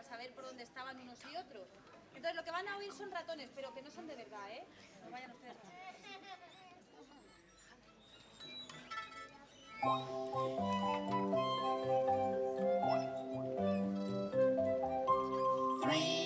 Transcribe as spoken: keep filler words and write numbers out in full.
para saber por dónde estaban unos y otros. Entonces lo que van a oír son ratones, pero que no son de verdad, ¿eh? No vayan ustedes a ver.